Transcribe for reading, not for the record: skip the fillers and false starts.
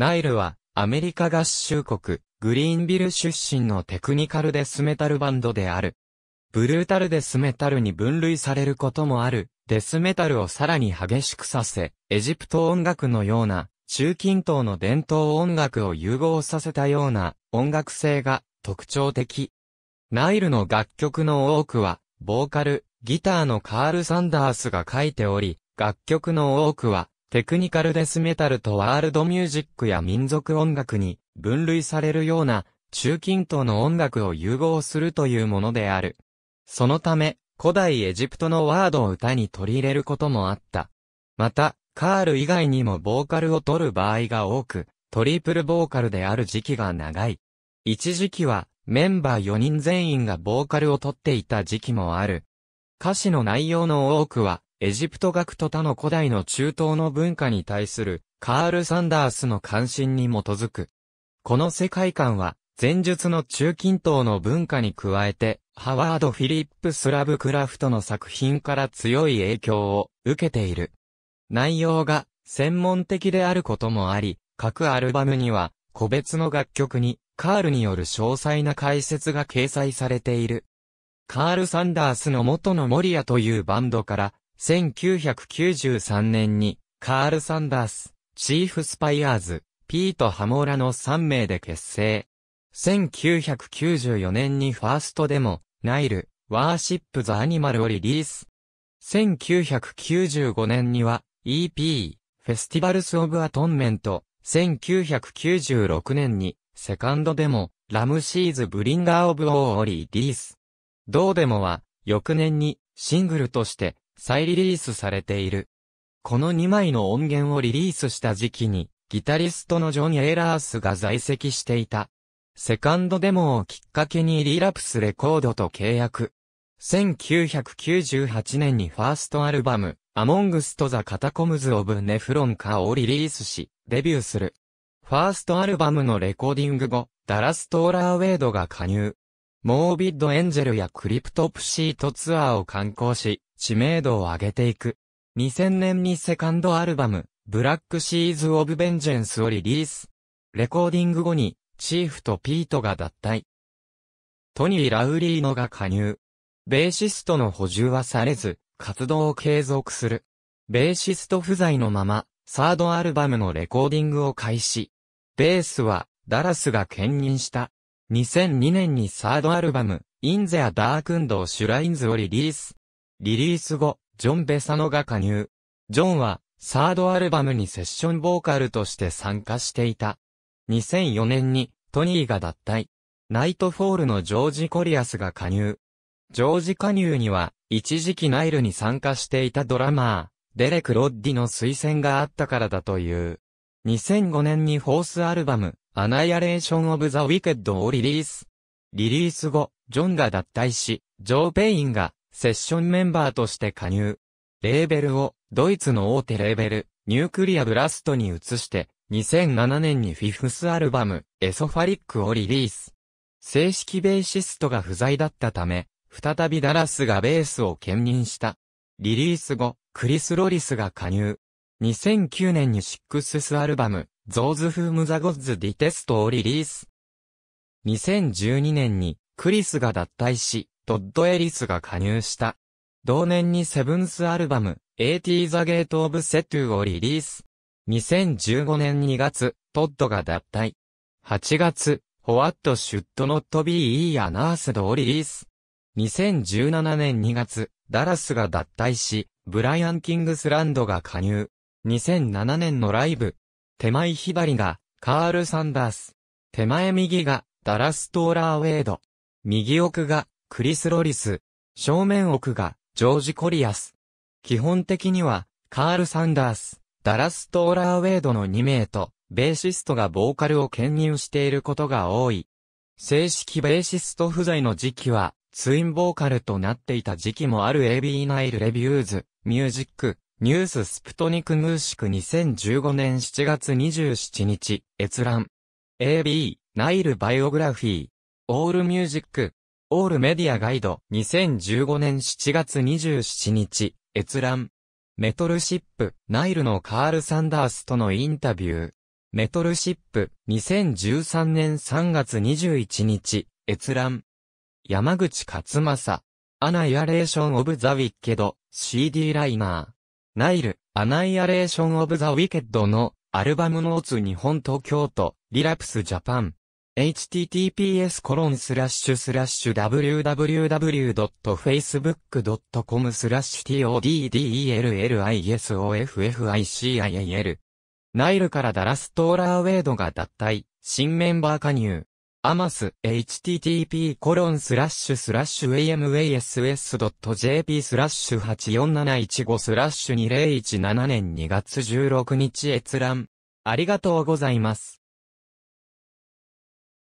ナイルは、アメリカ合衆国、グリーンビル出身のテクニカルデスメタルバンドである。ブルータルデスメタルに分類されることもある、デスメタルをさらに激しくさせ、エジプト音楽のような、中近東の伝統音楽を融合させたような、音楽性が特徴的。ナイルの楽曲の多くは、ボーカル、ギターのカール・サンダースが書いており、楽曲の多くは、テクニカルデスメタルとワールドミュージックや民族音楽に分類されるような中近東の音楽を融合するというものである。そのため、古代エジプトのワードを歌に取り入れることもあった。また、カール以外にもボーカルを取る場合が多く、トリプルボーカルである時期が長い。一時期は、メンバー4人全員がボーカルを取っていた時期もある。歌詞の内容の多くは、エジプト学と他の古代の中東の文化に対する、カール・サンダースの関心に基づく。この世界観は、前述の中近東の文化に加えて、ハワード・フィリップ・スラブクラフトの作品から強い影響を受けている。内容が専門的であることもあり、各アルバムには、個別の楽曲に、カールによる詳細な解説が掲載されている。カール・サンダースの元のモリアというバンドから、1993年に、カール・サンダース、チーフ・スパイアーズ、ピート・ハモラの3名で結成。1994年にファーストデモ、ナイル、ワーシップ・ザ・アニマルをリリース。1995年には、EP、フェスティバルス・オブ・アトンメント。1996年に、セカンドデモ、ラムシーズ・ブリンガー・オブ・オーをリリース。同デモは、翌年にシングルとして再リリースされている。この2枚の音源をリリースした時期に、ギタリストのジョン・エイラースが在籍していた。セカンドデモをきっかけにリラプスレコードと契約。1998年にファーストアルバム、アモングスト・ザ・カタコムズ・オブ・ネフロンカをリリースし、デビューする。ファーストアルバムのレコーディング後、ダラス・トーラーウェイドが加入。モービッドエンジェルやクリプトプシートツアーを敢行し、知名度を上げていく。2000年にセカンドアルバム、ブラックシーズ・オブ・ベンジェンスをリリース。レコーディング後に、チーフとピートが脱退。トニー・ラウリーノが加入。ベーシストの補充はされず、活動を継続する。ベーシスト不在のまま、サードアルバムのレコーディングを開始。ベースは、ダラスが兼任した。2002年にサードアルバム、In Their Darkened Shrinesをリリース。リリース後、ジョン・ベサノが加入。ジョンは、サードアルバムにセッションボーカルとして参加していた。2004年に、トニーが脱退。ナイトフォールのジョージ・コリアスが加入。ジョージ加入には、一時期ナイルに参加していたドラマー、デレク・ロッディの推薦があったからだという。2005年にフォースアルバム、アナイアレーション・オブ・ザ・ウィケッドをリリース。リリース後、ジョンが脱退し、ジョー・ペインがセッションメンバーとして加入。レーベルをドイツの大手レーベル、ニュークリア・ブラストに移して、2007年にフィフスアルバム、エソファリックをリリース。正式ベーシストが不在だったため、再びダラスがベースを兼任した。リリース後、クリス・ロリスが加入。2009年にシックスアルバム、Those Whom the Gods Detest をリリース。2012年にクリスが脱退し、トッド・エリスが加入した。同年にセブンスアルバム、At the Gate of Sethu をリリース。2015年2月、トッドが脱退。8月、What Should Not Be Unearthed をリリース。2017年2月、ダラスが脱退し、ブライアン・キングスランドが加入。2007年のライブ。手前左が、カール・サンダース。手前右が、ダラス・トーラーウェイド。右奥が、クリス・ロリス。正面奥が、ジョージ・コリアス。基本的には、カール・サンダース、ダラス・トーラーウェイドの2名と、ベーシストがボーカルを兼任していることが多い。正式ベーシスト不在の時期は、ツインボーカルとなっていた時期もある AB ナイル・レビューズ、ミュージック。ニューススプトニクムーシク2015年7月27日、閲覧。AB、ナイルバイオグラフィー。オールミュージック。オールメディアガイド。2015年7月27日、閲覧。メトルシップ、ナイルのカール・サンダースとのインタビュー。メトルシップ、2013年3月21日、閲覧。山口勝正、アナイアレーション・オブ・ザ・ウィッケド、CD ライナー。ナイル、アナイアレーション・オブ・ザ・ウィケッドの、アルバムノーツ日本と京都、リラプスジャパン。https://www.facebook.com/toddelisoffficial ナイルからダラス・トーラーウェイドが脱退、新メンバー加入。アマス、http://amass.jp/84715/2017年2月16日閲覧。ありがとうございます。